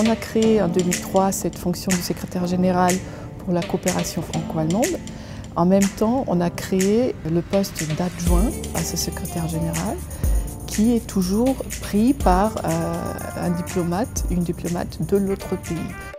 on a créé en 2003 cette fonction du secrétaire général pour la coopération franco-allemande. En même temps, on a créé le poste d'adjoint à ce secrétaire général qui est toujours pris par un diplomate, une diplomate de l'autre pays.